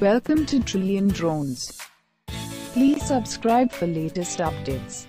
Welcome to Trillion Drones. Please subscribe for latest updates.